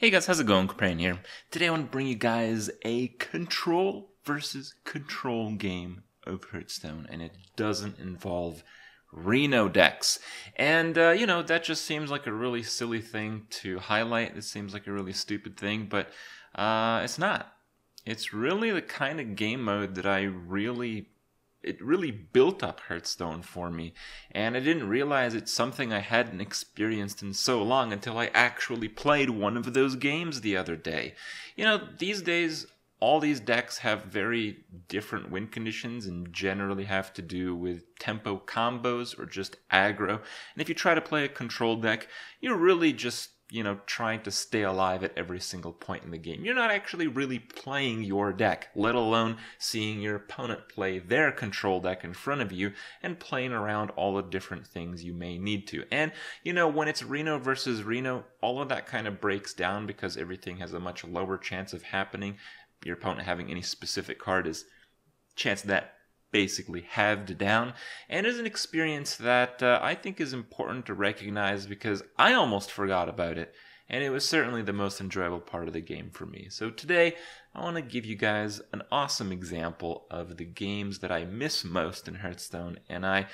Hey guys, how's it going? Kripparrian here. Today I want to bring you guys a control versus control game of Hearthstone, and it doesn't involve Reno decks. And, you know, that just seems like a really silly thing to highlight. It seems like a really stupid thing, but it's not. It's really the kind of game mode that it really built up Hearthstone for me, and I didn't realize it's something I hadn't experienced in so long until I actually played one of those games the other day. You know, these days, all these decks have very different win conditions and generally have to do with tempo combos or just aggro, and if you try to play a control deck, you're really just, you know, trying to stay alive at every single point in the game. You're not actually really playing your deck, let alone seeing your opponent play their control deck in front of you and playing around all the different things you may need to. And, you know, when it's Reno versus Reno, all of that kind of breaks down because everything has a much lower chance of happening. Your opponent having any specific card is chance of that basically halved down, and is an experience that I think is important to recognize because I almost forgot about it, and it was certainly the most enjoyable part of the game for me. So today I want to give you guys an awesome example of the games that I miss most in Hearthstone, and I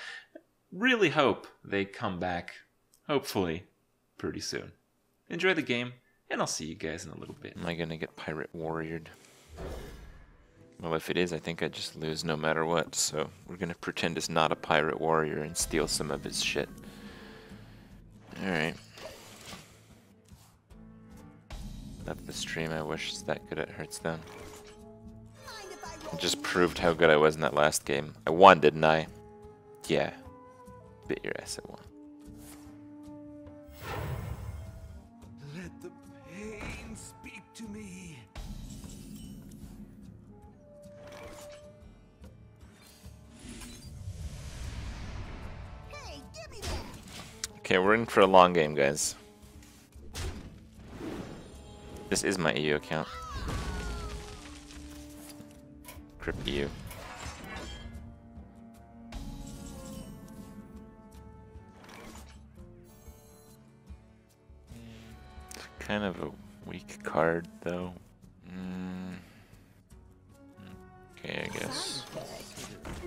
really hope they come back, hopefully, pretty soon. Enjoy the game, and I'll see you guys in a little bit. Am I gonna get pirate warriored? Well, if it is, I think I just lose no matter what, so we're gonna pretend it's not a pirate warrior and steal some of his shit. Alright. Left the stream, I wish I was that good at Hearthstone. I just proved how good I was in that last game. I won, didn't I? Yeah. Bit your ass, I won. Let the pain speak to me. Okay, we're in for a long game, guys. This is my EU account. Crip EU. It's kind of a weak card, though. Okay, I guess.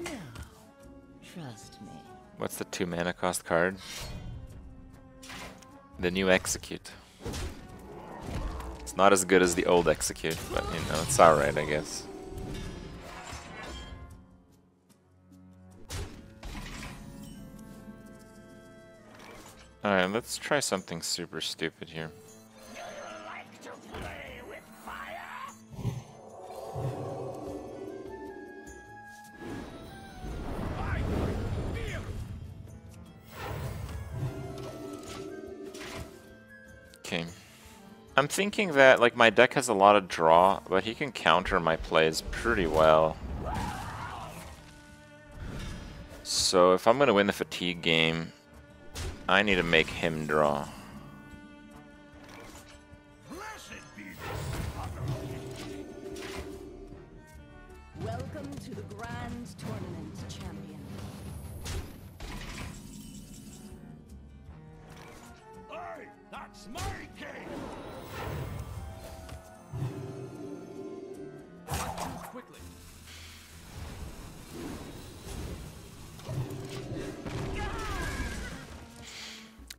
No, trust me. What's the 2 mana cost card? The new Execute. It's not as good as the old Execute, but you know, it's alright, I guess. Alright, let's try something super stupid here. Do you like to play with fire? Okay. I'm thinking that, like, my deck has a lot of draw, but he can counter my plays pretty well. So if I'm gonna win the fatigue game, I need to make him draw. Welcome to the grand tournament, champion. Hey, that's my game. Quickly.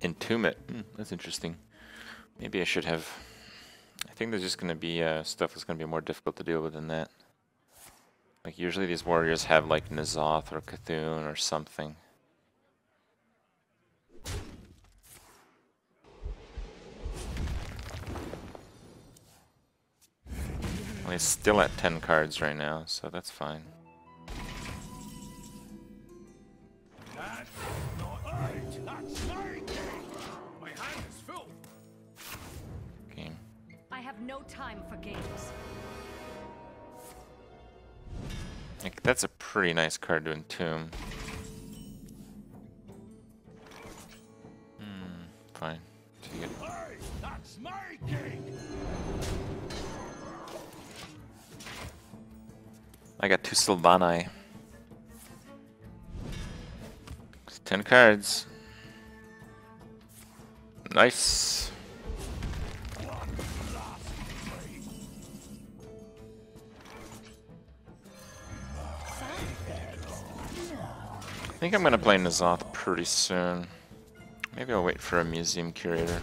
Entomb it. That's interesting. Maybe I should have. I think there's just going to be stuff that's going to be more difficult to deal with than that. Like usually these warriors have like N'Zoth or C'Thun or something. Well, he's still at 10 cards right now, so that's fine. That's not right. That's my game. My hand is filled. Game. I have no time for games. Like, that's a pretty nice card to entomb. Fine. Take it. Hey, that's my game. I got 2 Sylvanas. 10 cards. Nice. think I'm going to play N'Zoth pretty soon. Maybe I'll wait for a museum curator.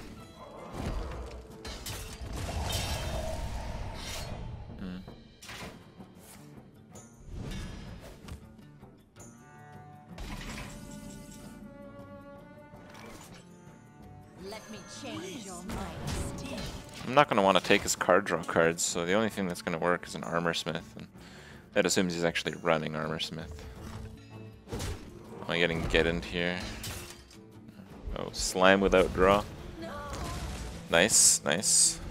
I'm not going to want to take his card draw cards, so the only thing that's going to work is an armorsmith, and that assumes he's actually running armorsmith. Am I getting get in here? Oh, slime without draw. Nice, nice.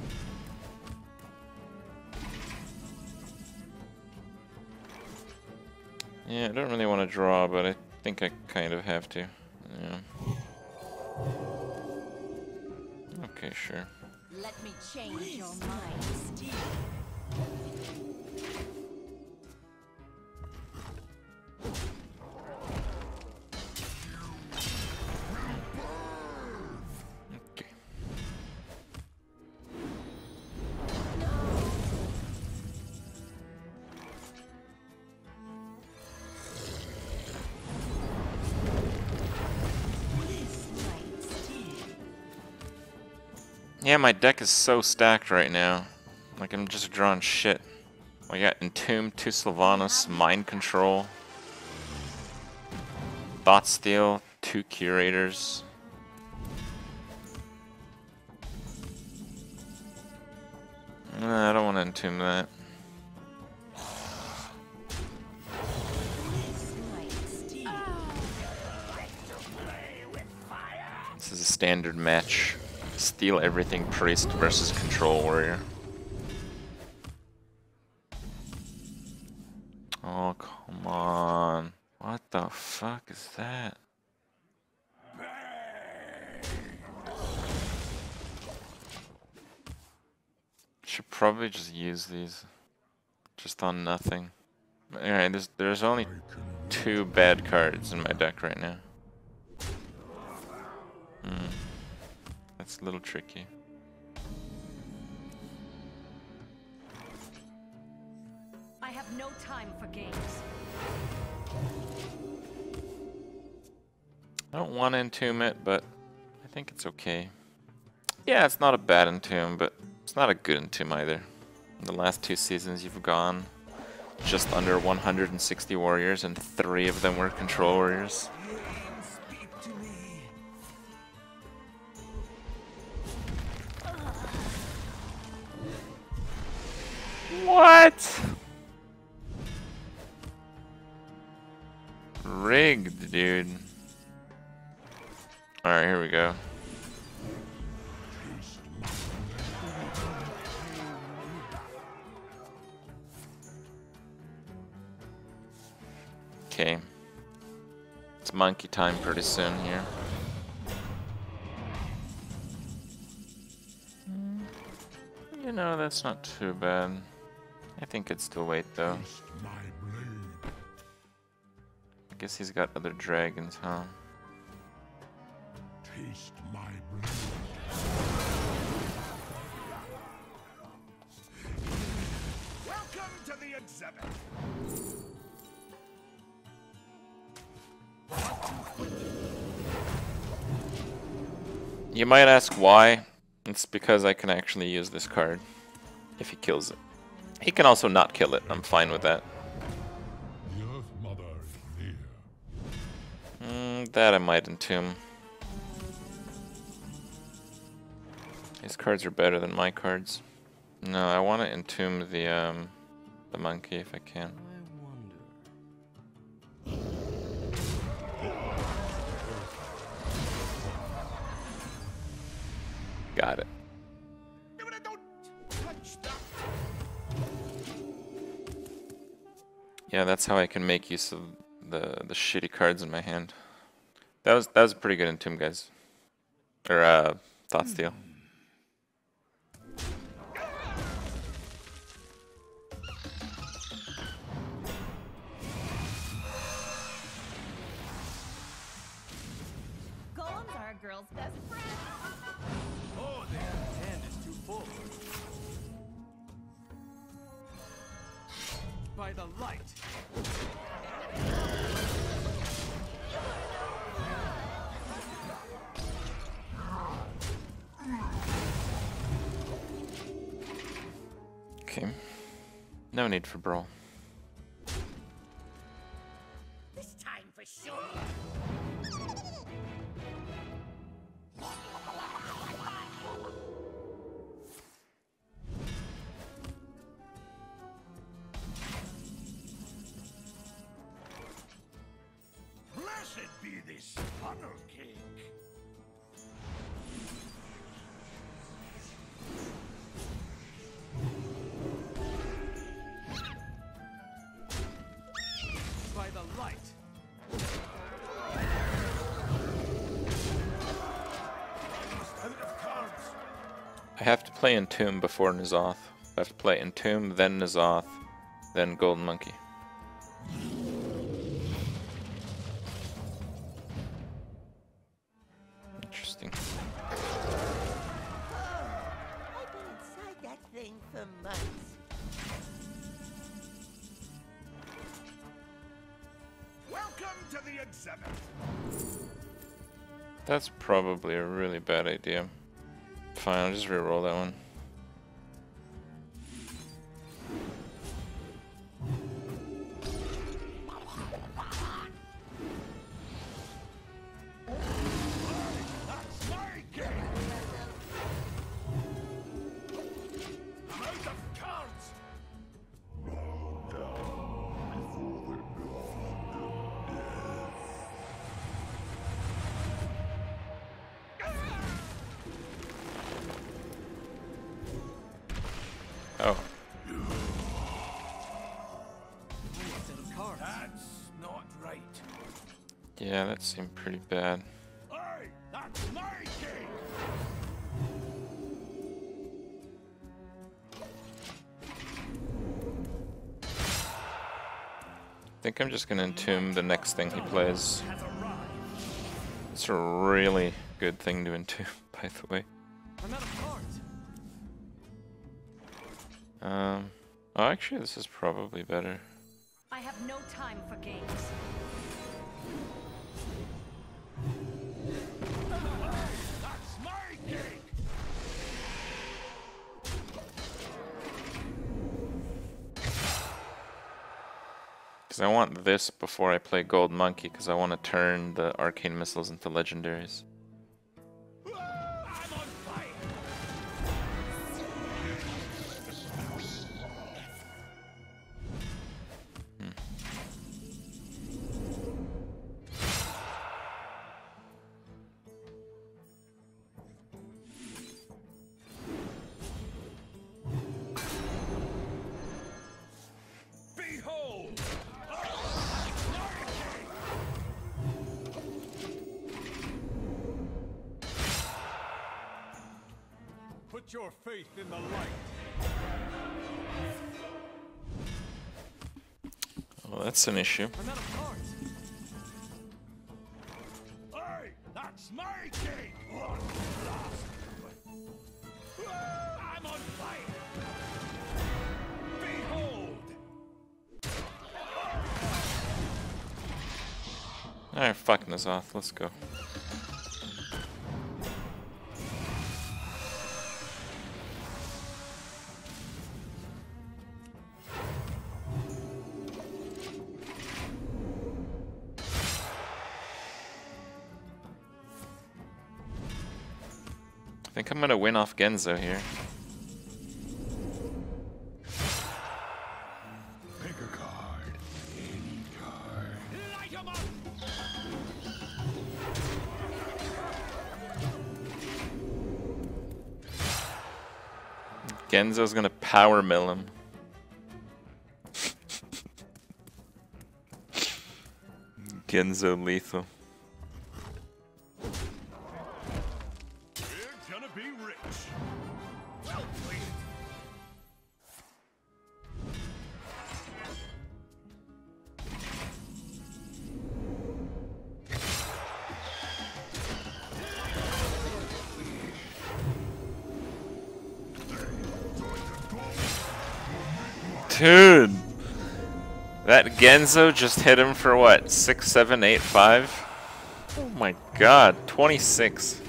Yeah, I don't really want to draw, but I think I kind of have to. Yeah. Okay, sure. Let me change your mind, Steve. Okay. No. Yeah, my deck is so stacked right now. Like, I'm just drawing shit. I got Entomb, 2 Sylvanas, Mind Control, Thoughtsteal, 2 Curators. Nah, I don't want to Entomb that. This is a standard match. Steal everything priest versus control warrior. Oh, come on. What the fuck is that? Should probably just use these. Just on nothing. Alright, there's only 2 bad cards in my deck right now. It's a little tricky. I have no time for games. I don't want to entomb it, but I think it's okay. Yeah, it's not a bad entomb, but it's not a good entomb either. In the last 2 seasons, you've gone just under 160 warriors, and 3 of them were control warriors. What? Rigged, dude. Alright, here we go. Okay. It's monkey time pretty soon here. You know, that's not too bad. I think it's too late though. I guess he's got other dragons, huh? Taste my blade. Welcome to the exhibit. You might ask why. It's because I can actually use this card if he kills it. He can also not kill it. I'm fine with that. That I might entomb. His cards are better than my cards. No, I want to entomb the monkey if I can. Got it. Yeah, that's how I can make use of the shitty cards in my hand. That was a pretty good entomb, guys. Or Thoughtsteal. Golems are a girl's best friend. Oh, their hand is too full. By the light. him. No need for brawl. This time for sure. Blessed be this funnel cake. I have to play Entomb before N'Zoth. I have to play Entomb, then N'Zoth, then Golden Monkey. Interesting. I've been inside that thing for months. Welcome to the exhibit. That's probably a really bad idea. Fine, I'll just reroll that one. Oh. That's not right. Yeah, that seemed pretty bad. Hey, that's my game. I think I'm just gonna entomb the next thing he plays. It's a really good thing to entomb, by the way. Oh, actually, this is probably better. I have no time for games. That's my game. Because I want this before I play Gold Monkey, because I want to turn the arcane missiles into legendaries. Put your faith in the light. Well, that's an issue. Hey, that's my cake. I'm on fire. Behold. All right, fucking this off. Let's go. I think I'm gonna win off Genzo here. Pick a card, any card. Light 'em up. Genzo's gonna power mill him. Genzo lethal. Dude, that Genzo just hit him for what? 6, 7, 8, 5? Oh my god, 26.